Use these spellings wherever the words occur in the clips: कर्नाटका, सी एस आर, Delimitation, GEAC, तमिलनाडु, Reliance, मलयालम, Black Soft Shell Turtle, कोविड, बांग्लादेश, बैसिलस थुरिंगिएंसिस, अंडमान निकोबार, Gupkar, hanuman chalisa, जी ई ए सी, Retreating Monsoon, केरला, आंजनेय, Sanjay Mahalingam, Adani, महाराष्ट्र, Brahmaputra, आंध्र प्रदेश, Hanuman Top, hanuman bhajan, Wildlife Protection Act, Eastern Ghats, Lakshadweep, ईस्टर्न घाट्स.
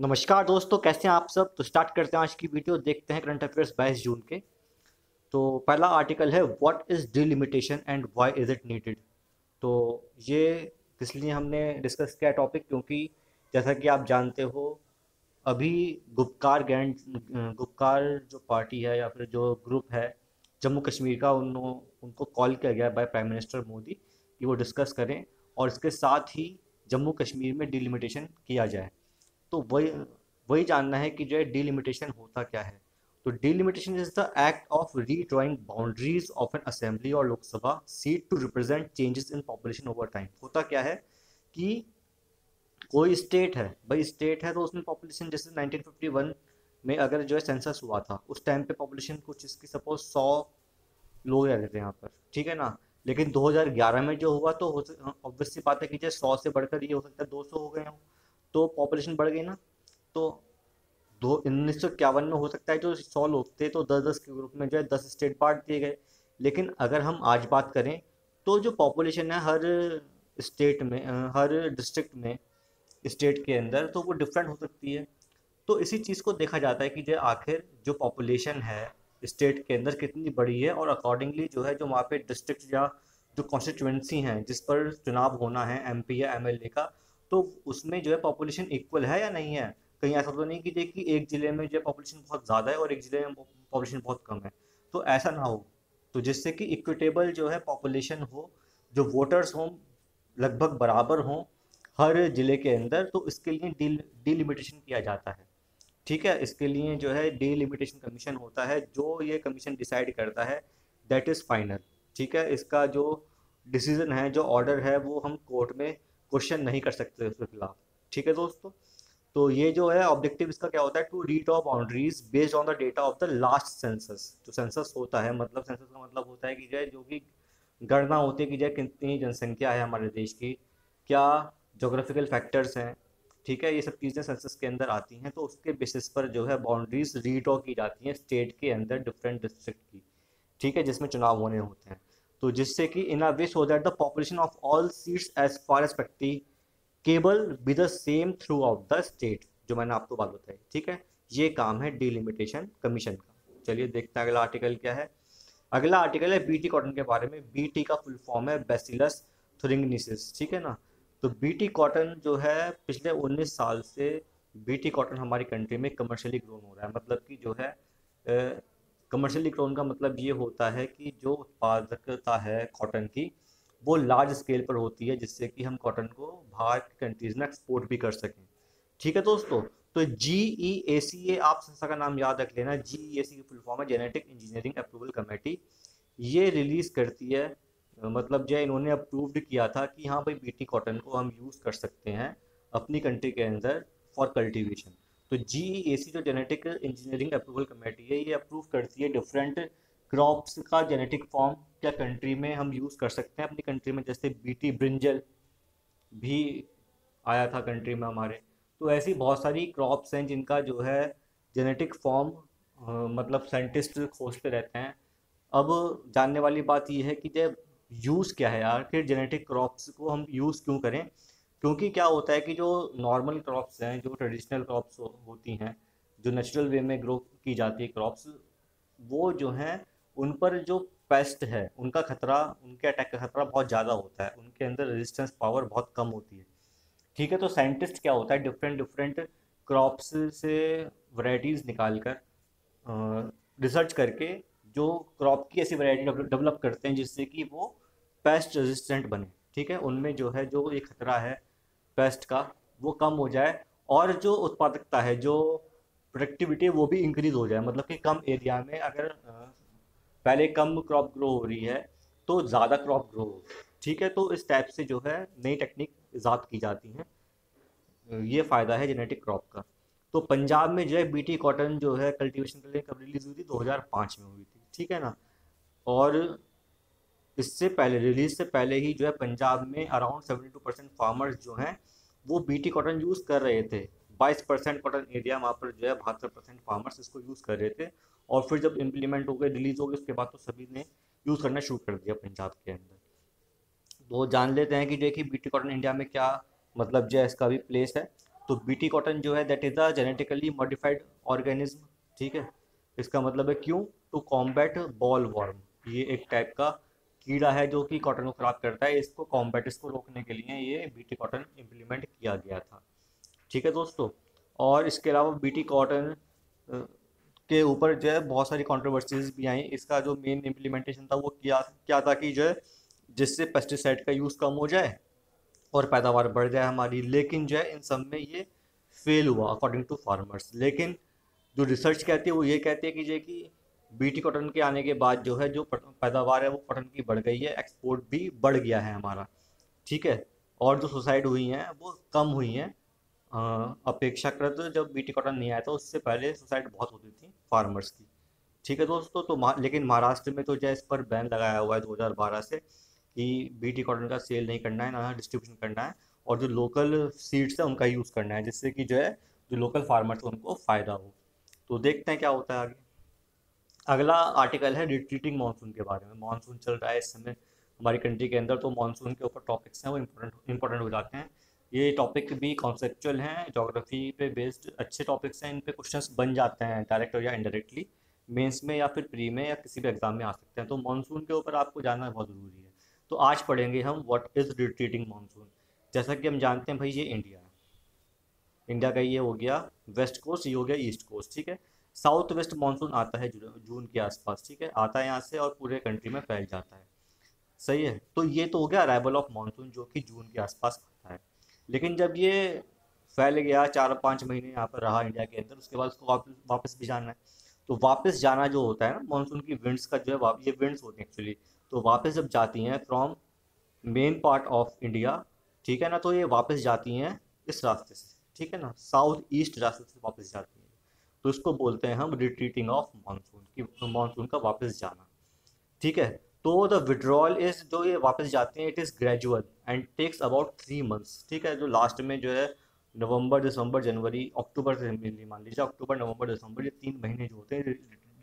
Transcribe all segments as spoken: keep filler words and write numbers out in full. नमस्कार दोस्तों, कैसे हैं आप सब। तो स्टार्ट करते हैं आज की वीडियो। देखते हैं करंट अफेयर्स बाईस जून के। तो पहला आर्टिकल है what is delimitation and why is it needed. तो ये इसलिए हमने डिस्कस किया टॉपिक क्योंकि जैसा कि आप जानते हो अभी गुपकार गैंग गुपकार जो पार्टी है या फिर जो ग्रुप है जम्मू कश्मीर का, उन उनको कॉल किया गया बाय प्राइम मिनिस्टर मोदी कि वो डिस्कस करें और इसके साथ ही जम्मू कश्मीर में डिलिमिटेशन किया जाए। तो वही वही जानना है कि जो है डिलिमिटेशन होता क्या है। तो delimitation is the act of redrawing boundaries of an assembly और Lok Sabha seat to represent changes in population over time. होता क्या है कि कोई स्टेट है, भाई स्टेट है तो उसमें पॉपुलेशन, जैसे नाइनटीन फिफ्टी वन में अगर जो है सेंसस हुआ था उस टाइम पे पॉपुलेशन कुछ इसकी सपोज सौ लोग रहते थे यहाँ पर, ठीक है ना। लेकिन दो हज़ार ग्यारह में जो हुआ तो ऑब्वियसली बात है कि जो सौ से बढ़कर ये हो सकता है दो सौ हो गए हों, तो पॉपुलेशन बढ़ गई ना। तो दो उन्नीस सौ इक्यावन में हो सकता है जो सौ लोग थे तो दस दस के ग्रुप में जो है दस स्टेट बांट दिए गए। लेकिन अगर हम आज बात करें तो जो पॉपुलेशन है हर स्टेट में, हर डिस्ट्रिक्ट में, स्टेट के अंदर, तो वो डिफरेंट हो सकती है। तो इसी चीज़ को देखा जाता है कि जो आखिर जो पॉपुलेशन है स्टेट के अंदर कितनी बड़ी है और अकॉर्डिंगली जो है जो वहाँ पे डिस्ट्रिक्ट या जो कॉन्स्टिट्यूंसी हैं जिस पर चुनाव होना है एम पी या एम एल ए का, तो उसमें जो है पॉपुलेशन इक्वल है या नहीं है। कहीं ऐसा तो नहीं कि देखिए एक ज़िले में जो है पॉपुलेशन बहुत ज़्यादा है और एक ज़िले में पॉपुलेशन बहुत कम है, तो ऐसा ना हो। तो जिससे कि इक्विटेबल जो है पॉपुलेशन हो, जो वोटर्स हों लगभग बराबर हों हर ज़िले के अंदर, तो इसके लिए डील डिलिमिटेशन किया जाता है, ठीक है। इसके लिए जो है डिलिमिटेशन कमीशन होता है, जो ये कमीशन डिसाइड करता है दैट इज़ फाइनल, ठीक है। इसका जो डिसीज़न है, जो ऑर्डर है, वो हम कोर्ट में क्वेश्चन नहीं कर सकते उसके खिलाफ, ठीक है दोस्तों। तो ये जो है ऑब्जेक्टिव इसका क्या होता है, to redraw boundaries based on the data of the last census. जो सेंसस होता है, मतलब सेंसस का मतलब होता है कि जो है जो कि गणना होती है कि जो कितनी जनसंख्या है हमारे देश की, क्या जोग्राफिकल फैक्टर्स हैं, ठीक है, ये सब चीज़ें सेंसस के अंदर आती हैं। तो उसके बेसिस पर जो है बाउंड्रीज रीड्रॉ की जाती हैं स्टेट के अंदर डिफरेंट डिस्ट्रिक्ट की, ठीक है, जिसमें चुनाव होने होते हैं। तो जिससे कि in a way so that the population of all seats as far as practicable be the same throughout the state, जो मैंने आपको बात बताई, ठीक है। ये काम है डिलिमिटेशन कमीशन का। चलिए देखते हैं अगला आर्टिकल क्या है। अगला आर्टिकल है बीटी कॉटन के बारे में। बीटी का फुल फॉर्म है बैसिलस थुरिंगिएंसिस, ठीक है ना। तो बीटी कॉटन जो है पिछले उन्नीस साल से बीटी कॉटन हमारी कंट्री में कमर्शियली ग्रोन हो रहा है। मतलब कि जो है ए, कमर्शियली क्रोन का मतलब ये होता है कि जो उत्पादकता है कॉटन की वो लार्ज स्केल पर होती है, जिससे कि हम कॉटन को बाहर की कंट्रीज़ में एक्सपोर्ट भी कर सकें, ठीक है दोस्तों। तो जी ई ए सी ए, आप संस्था का नाम याद रख लेना। जी ई ए सी की फुल फॉर्म है जेनेटिक इंजीनियरिंग अप्रूवल कमेटी। ये रिलीज़ करती है, मतलब जो इन्होंने अप्रूव्ड किया था कि हाँ भाई बीटी कॉटन को हम यूज़ कर सकते हैं अपनी कंट्री के अंदर फॉर कल्टिवेशन। तो जी ए सी जो जेनेटिक इंजीनियरिंग अप्रूवल कमेटी है, ये अप्रूव करती है डिफरेंट क्रॉप्स का जेनेटिक फॉर्म क्या कंट्री में हम यूज़ कर सकते हैं अपनी कंट्री में। जैसे बीटी ब्रिंजल भी आया था कंट्री में हमारे। तो ऐसी बहुत सारी क्रॉप्स हैं जिनका जो है जेनेटिक फॉर्म मतलब साइंटिस्ट खोजते रहते हैं। अब जानने वाली बात यह है कि जब यूज़ क्या है यार, फिर जेनेटिक क्रॉप्स को हम यूज़ क्यों करें, क्योंकि क्या होता है कि जो नॉर्मल क्रॉप्स हैं, जो ट्रेडिशनल क्रॉप्स हो, होती हैं, जो नेचुरल वे में ग्रो की जाती है क्रॉप्स, वो जो हैं उन पर जो पेस्ट है उनका खतरा, उनके अटैक का खतरा बहुत ज़्यादा होता है, उनके अंदर रेजिस्टेंस पावर बहुत कम होती है, ठीक है। तो साइंटिस्ट क्या होता है डिफरेंट डिफरेंट क्रॉप्स से वैरायटीज़ निकाल कर रिसर्च करके जो क्रॉप की ऐसी वैरायटी डेवलप करते हैं जिससे कि वो पेस्ट रेजिस्टेंट बने, ठीक है। उनमें जो है जो ये खतरा है पेस्ट का वो कम हो जाए और जो उत्पादकता है, जो प्रोडक्टिविटी, वो भी इंक्रीज़ हो जाए। मतलब कि कम एरिया में अगर पहले कम क्रॉप ग्रो हो रही है तो ज़्यादा क्रॉप ग्रो हो, ठीक है। तो इस टाइप से जो है नई टेक्निक ईजाद की जाती हैं, ये फ़ायदा है जेनेटिक क्रॉप का। तो पंजाब में जो है बीटी कॉटन जो है कल्टिवेशन के लिए कब रिलीज़ हुई थी, दो हज़ार पाँच में हुई थी, ठीक है ना। और इससे पहले रिलीज से पहले ही जो है पंजाब में around seventy two percent farmers जो हैं वो बीटी कॉटन यूज़ कर रहे थे। बाईस परसेंट कॉटन एरिया वहाँ पर जो है बहत्तर परसेंट फार्मर्स इसको यूज़ कर रहे थे और फिर जब इम्प्लीमेंट हो गए, रिलीज़ हो गए, उसके बाद तो सभी ने यूज़ करना शुरू कर दिया पंजाब के अंदर। तो जान लेते हैं कि देखिए बीटी कॉटन इंडिया में क्या मतलब जो है इसका भी प्लेस है। तो बीटी कॉटन जो है that is a genetically modified organism, ठीक है। इसका मतलब है क्यों, टू कॉम्बैट बॉल वॉर्म, ये एक टाइप का कीड़ा है जो कि कॉटन को खराब करता है, इसको कॉम्बैट, इसको रोकने के लिए ये बीटी कॉटन इम्प्लीमेंट किया गया था, ठीक है दोस्तों। और इसके अलावा बीटी कॉटन के ऊपर जो है बहुत सारी कंट्रोवर्सीज भी आई। इसका जो मेन इम्प्लीमेंटेशन था वो किया क्या था कि जो है जिससे पेस्टिसाइड का यूज़ कम हो जाए और पैदावार बढ़ जाए हमारी, लेकिन जो है इन सब में ये फेल हुआ अकॉर्डिंग टू फार्मर्स। लेकिन जो रिसर्च कहती है वो ये कहती है कि जो कि बीटी कॉटन के आने के बाद जो है जो पैदावार है वो कॉटन की बढ़ गई है, एक्सपोर्ट भी बढ़ गया है हमारा, ठीक है। और जो सुसाइड हुई हैं वो कम हुई हैं अपेक्षाकृत, जब बीटी कॉटन नहीं आया था उससे पहले सुसाइड बहुत होती थी फार्मर्स की, ठीक है दोस्तों। तो मा, लेकिन महाराष्ट्र में तो जो इस पर बैन लगाया हुआ है दो हज़ार बारह से कि बीटी कॉटन का सेल नहीं करना है, ना डिस्ट्रीब्यूशन करना है, और जो लोकल सीड्स है उनका यूज़ करना है, जिससे कि जो है जो लोकल फार्मर्स उनको फ़ायदा हो। तो देखते हैं क्या होता है आगे। अगला आर्टिकल है रिट्रीटिंग मॉनसून के बारे में। मॉनसून चल रहा है इस समय हमारी कंट्री के अंदर, तो मॉनसून के ऊपर टॉपिक्स हैं वो इम्पोर्टेंट इम्पोर्टेंट हो जाते हैं। ये टॉपिक भी कॉन्सेप्चुअल हैं, ज्योग्राफी पे बेस्ड अच्छे टॉपिक्स हैं, इन पे क्वेश्चंस बन जाते हैं डायरेक्ट या इनडायरेक्टली, मेंस में या फिर प्री में या किसी भी एग्जाम में आ सकते हैं। तो मानसून के ऊपर आपको जानना बहुत ज़रूरी है। तो आज पढ़ेंगे हम व्हाट इज़ रिट्रीटिंग मानसून। जैसा कि हम जानते हैं भाई ये इंडिया इंडिया का ये हो गया वेस्ट कोस्ट, ये हो गया ईस्ट कोस्ट, ठीक है। साउथ वेस्ट मानसून आता है जून के आसपास, ठीक है, आता है यहाँ से और पूरे कंट्री में फैल जाता है, सही है। तो ये तो हो गया अराइवल ऑफ मानसून जो कि जून के आसपास आता है। लेकिन जब ये फैल गया, चार पाँच महीने यहाँ पर रहा इंडिया के अंदर, उसके बाद उसको वापस वापस भी जाना है। तो वापस जाना जो होता है ना, मानसून की विंड्स का जो है, ये विंड्स होती हैं एक्चुअली, तो वापस जब जाती हैं from main part of India, ठीक है ना, तो ये वापस जाती हैं इस रास्ते से, ठीक है ना, साउथ ईस्ट रास्ते से वापस जाती हैं। तो इसको बोलते हैं हम रिट्रीटिंग ऑफ मानसून, कि मानसून का वापस जाना, ठीक है। तो द विड्रॉल इज, जो ये वापस जाते हैं, it is gradual and takes about three months, ठीक है। जो लास्ट में जो है नवंबर, दिसंबर, जनवरी, अक्टूबर से मान लीजिए, अक्टूबर, नवंबर, दिसंबर, ये तीन महीने जो होते हैं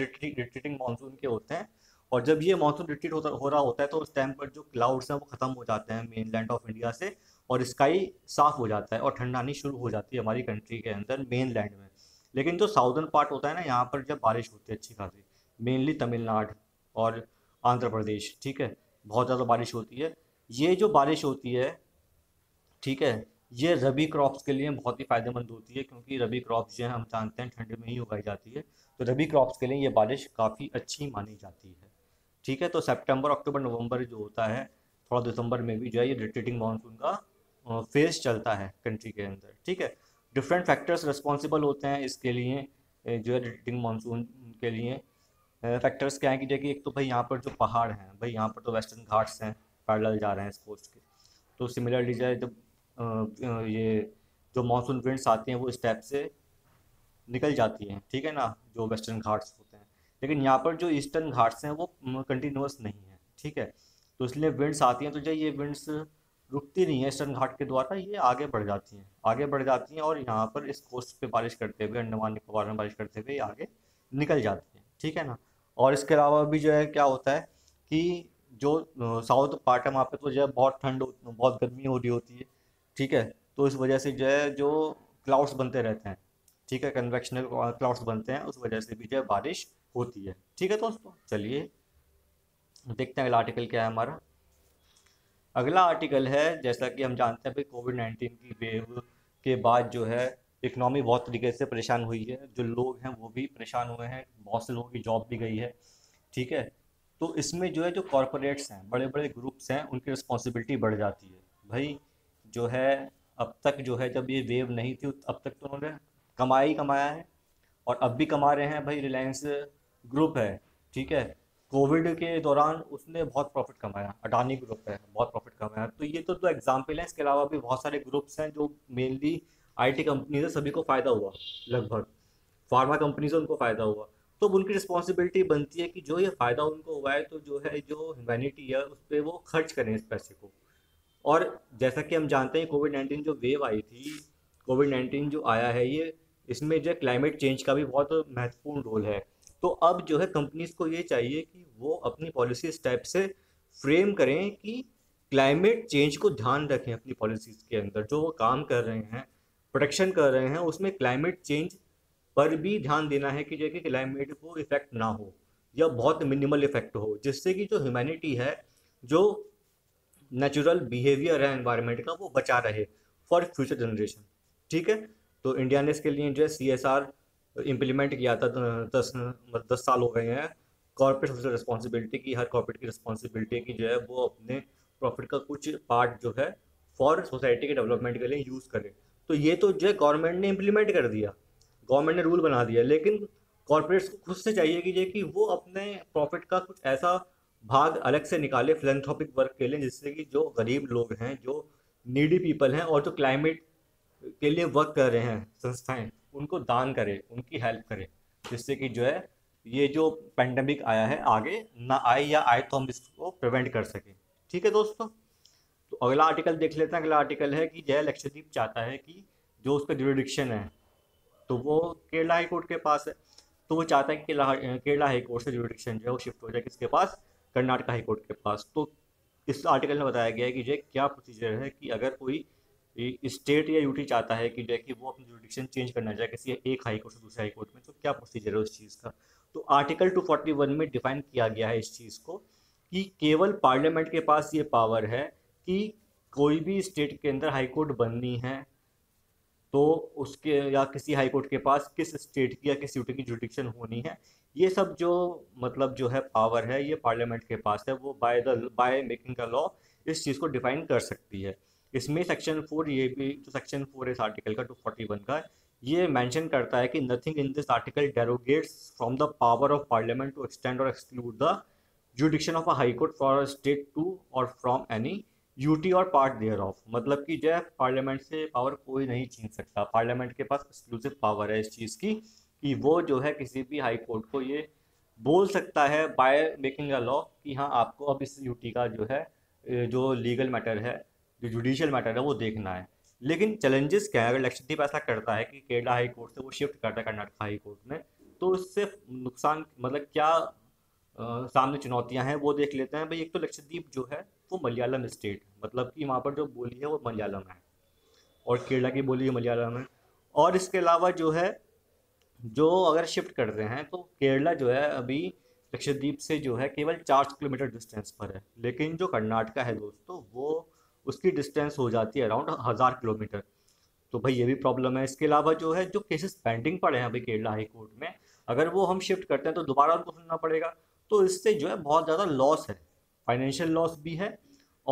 रिट्रीटिंग मानसून के होते हैं। और जब ये मानसून रिट्रीट होता हो रहा होता है तो उस टाइम पर जो क्लाउड्स हैं वो ख़त्म हो जाते हैं मेन लैंड ऑफ इंडिया से, और स्काई साफ हो जाता है और ठंडानी शुरू हो जाती है हमारी कंट्री के अंदर मेन लैंड में। लेकिन जो साउदर्न पार्ट होता है ना, यहाँ पर जब बारिश होती है अच्छी खासी, मेनली तमिलनाडु और आंध्र प्रदेश, ठीक है, बहुत ज़्यादा बारिश होती है। ये जो बारिश होती है, ठीक है, ये रबी क्रॉप्स के लिए बहुत ही फ़ायदेमंद होती है, क्योंकि रबी क्रॉप्स जो है हम जानते हैं ठंड में ही उगाई जाती है। तो रबी क्रॉप्स के लिए ये बारिश काफ़ी अच्छी मानी जाती है, ठीक है। तो सितंबर, अक्टूबर, नवंबर जो होता है, थोड़ा दिसंबर में भी जो है ये रिट्रीटिंग मानसून का फेज़ चलता है कंट्री के अंदर, ठीक है। डिफरेंट फैक्टर्स रिस्पॉन्सिबल होते हैं इसके लिए, जो है रिट्रीटिंग मानसून के लिए फैक्टर्स क्या हैं कि देखिए, एक तो भाई यहाँ पर जो पहाड़ हैं, भाई यहाँ पर तो वेस्टर्न घाट्स हैं पैरेलल जा रहे हैं इस कोस्ट के, तो सिमिलरली जो है जब ये जो मानसून विंड्स आती हैं वो इस टाइप से निकल जाती हैं, ठीक है ना, जो वेस्टर्न घाट्स होते हैं। लेकिन यहाँ पर जो ईस्टर्न घाट्स हैं वो कंटिन्यूस नहीं है, ठीक है, तो इसलिए विंड्स आती हैं, तो जो ये विंड्स रुकती नहीं है ईस्टर्न घाट के द्वारा, ये आगे बढ़ जाती हैं आगे बढ़ जाती हैं और यहाँ पर इस कोस्ट पर बारिश करते हुए, अंडमान निकोबार में बारिश करते हुए आगे निकल जाती हैं, ठीक है ना। और इसके अलावा भी जो है क्या होता है कि जो साउथ पार्ट है वहाँ पे तो जो है बहुत ठंड, बहुत गर्मी हो रही होती है, ठीक है, तो इस वजह से जो है जो क्लाउड्स बनते रहते हैं, ठीक है, कन्वेक्शनल क्लाउड्स बनते हैं, उस वजह से भी जो है बारिश होती है, ठीक है दोस्तों। चलिए देखते हैं अगला आर्टिकल क्या है हमारा। अगला आर्टिकल है, जैसा कि हम जानते हैं भाई कोविड नाइन्टीन की वेव के बाद जो है इकनॉमी बहुत तरीके से परेशान हुई है, जो लोग हैं वो भी परेशान हुए हैं, बहुत से लोगों की जॉब भी गई है, ठीक है। तो इसमें जो है जो कॉरपोरेट्स हैं, बड़े बड़े ग्रुप्स हैं, उनकी रिस्पॉन्सिबिलिटी बढ़ जाती है। भाई जो है अब तक जो है जब ये वेव नहीं थी अब तक तो उन्होंने कमाया ही कमाया है और अब भी कमा रहे हैं। भाई रिलायंस ग्रुप है, ठीक है, कोविड के दौरान उसने बहुत प्रॉफिट कमाया, अडानी ग्रुप है बहुत प्रॉफिट कमाया। तो ये तो दो एग्जाम्पल हैं, इसके अलावा भी बहुत सारे ग्रुप्स हैं जो मेनली आईटी कंपनीज है, सभी को फ़ायदा हुआ, लगभग फार्मा कंपनीज है उनको फ़ायदा हुआ। तो उनकी रिस्पॉन्सिबिलिटी बनती है कि जो ये फ़ायदा उनको हुआ है तो जो है जो ह्यूमैनिटी है उस पर वो खर्च करें इस पैसे को। और जैसा कि हम जानते हैं कोविड नाइन्टीन जो वेव आई थी, कोविड नाइन्टीन जो आया है, ये इसमें जो क्लाइमेट चेंज का भी बहुत महत्वपूर्ण रोल है। तो अब जो है कंपनीज़ को ये चाहिए कि वो अपनी पॉलिसी इस टाइप से फ्रेम करें कि क्लाइमेट चेंज को ध्यान रखें अपनी पॉलिसीज़ के अंदर, जो वो काम कर रहे हैं प्रोटेक्शन कर रहे हैं उसमें क्लाइमेट चेंज पर भी ध्यान देना है कि जो कि क्लाइमेट को इफेक्ट ना हो या बहुत मिनिमल इफेक्ट हो, जिससे कि जो ह्यूमैनिटी है, जो नेचुरल बिहेवियर है एनवायरनमेंट का, वो बचा रहे फॉर फ्यूचर जनरेशन। ठीक है, तो इंडिया ने इसके लिए जो है सी एस आर इम्प्लीमेंट किया था, दस दस साल हो गए हैं। कॉर्पोरेट सोशल रिस्पॉन्सिबिलिटी की, हर कॉर्पोरेट की रिस्पॉन्सिबिलिटी की जो है वो अपने प्रॉफिट का कुछ पार्ट जो है फॉर सोसाइटी के डेवलपमेंट के लिए यूज़ करें। तो ये तो जो है गवर्नमेंट ने इम्प्लीमेंट कर दिया, गवर्नमेंट ने रूल बना दिया, लेकिन कॉर्पोरेट्स को खुद से चाहिए कि जो कि वो अपने प्रॉफिट का कुछ ऐसा भाग अलग से निकाले फिलैंथ्रोपिक वर्क के लिए, जिससे कि जो गरीब लोग हैं, जो नीडी पीपल हैं और जो क्लाइमेट के लिए वर्क कर रहे हैं संस्थाएं, उनको दान करें, उनकी हेल्प करें, जिससे कि जो है ये जो पैंडमिक आया है आगे ना आए, या आए तो हम इसको प्रिवेंट कर सकें। ठीक है दोस्तों, तो अगला आर्टिकल देख लेते हैं। अगला आर्टिकल है कि जय लक्षद्वीप चाहता है कि जो उसका ज्यूरिडिक्शन है, तो वो केरला हाई कोर्ट के पास है, तो वो चाहता है कि केरला हाई कोर्ट से ज्यूरिडिक्शन जो है वो शिफ्ट हो जाए किसके पास, कर्नाटका हाई कोर्ट के पास। तो इस आर्टिकल में बताया गया है कि जो क्या प्रोसीजर है कि अगर कोई स्टेट या यूटी चाहता है कि जो है कि वो अपनी ज्यूरिडिक्शन चेंज करना चाहे किसी एक हाई कोर्ट से दूसरे हाई कोर्ट में, तो क्या प्रोसीजर है उस चीज़ का। तो आर्टिकल टू फोर्टी वन में डिफाइन किया गया है इस चीज़ को कि केवल पार्लियामेंट के पास ये पावर है कि कोई भी स्टेट के अंदर हाई कोर्ट बननी है तो उसके या किसी हाई कोर्ट के पास किस स्टेट की या किस यूटी की ज्यूरिडिक्शन होनी है, ये सब जो मतलब जो है पावर है ये पार्लियामेंट के पास है। वो by the by making the law इस चीज़ को डिफाइन कर सकती है। इसमें सेक्शन फोर, ये भी जो सेक्शन फोर है इस आर्टिकल का टू फोर्टी वन का, ये मेंशन करता है कि nothing in this article derogates from the power of parliament to extend और exclude the jurisdiction of a high court for state to और फ्रॉम एनी यूटी और पार्ट देयर ऑफ। मतलब कि जो है पार्लियामेंट से पावर कोई नहीं छीन सकता, पार्लियामेंट के पास एक्सक्लूसिव पावर है इस चीज़ की कि वो जो है किसी भी हाई कोर्ट को ये बोल सकता है बाय मेकिंग अ लॉ कि हाँ आपको अब इस यूटी का जो है जो लीगल मैटर है, जो जुडिशियल मैटर है, वो देखना है। लेकिन चैलेंजेस क्या है अगर लक्षद्वीप ऐसा करता है कि केरला हाई कोर्ट से वो शिफ्ट करता है कर्नाटका हाई कोर्ट में, तो इससे नुकसान मतलब क्या आ, सामने चुनौतियां हैं वो देख लेते हैं भाई। एक तो लक्षद्वीप जो है वो मलयालम स्टेट, मतलब कि वहाँ पर जो बोली है वो मलयालम है और केरला की बोली मलयालम है। और इसके अलावा जो है जो अगर शिफ्ट करते हैं तो केरला जो है अभी लक्षद्वीप से जो है केवल चार किलोमीटर डिस्टेंस पर है, लेकिन जो कर्नाटका है दोस्तों वो उसकी डिस्टेंस हो जाती है अराउंड हज़ार किलोमीटर। तो भाई ये भी प्रॉब्लम है। इसके अलावा जो है जो केसेस पेंडिंग पड़े हैं अभी केरला हाई कोर्ट में, अगर वो हम शिफ्ट करते हैं तो दोबारा उनको सुनना पड़ेगा, तो इससे जो है बहुत ज़्यादा लॉस है, फाइनेंशियल लॉस भी है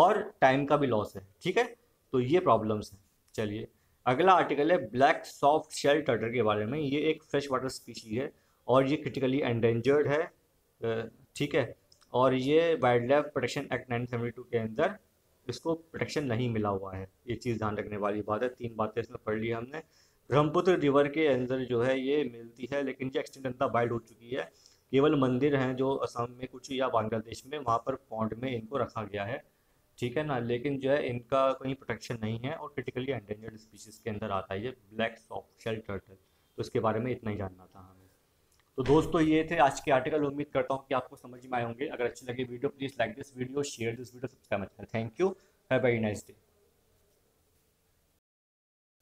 और टाइम का भी लॉस है। ठीक है, तो ये प्रॉब्लम्स हैं। चलिए अगला आर्टिकल है ब्लैक सॉफ्ट शेल टर्टल के बारे में। ये एक फ्रेश वाटर स्पीशीज है और ये क्रिटिकली एंडेंजर्ड है। ठीक है, और ये wildlife protection act nineteen seventy two के अंदर इसको प्रोटेक्शन नहीं मिला हुआ है, ये चीज़ ध्यान रखने वाली बात है। तीन बातें इसमें पढ़ ली हमने। ब्रह्मपुत्र रिवर के अंदर जो है ये मिलती है, लेकिन ये एक्सटेंट अंदर वाइल्ड हो चुकी है। केवल मंदिर हैं जो असम में कुछ या बांग्लादेश में, वहाँ पर पॉन्ड में इनको रखा गया है। ठीक है ना, लेकिन जो है इनका कहीं प्रोटेक्शन नहीं है और क्रिटिकली एंडेंजर्ड स्पीशीज़ के अंदर आता है ये ब्लैक सॉफ्ट शेल टर्टल। तो इसके बारे में इतना ही जानना था हमें। तो दोस्तों ये थे आज के आर्टिकल, उम्मीद करता हूँ कि आपको समझ में आए होंगे। अगर अच्छी लगे video, please like this video, share this video, subscribe करें। Thank you, have a very nice day.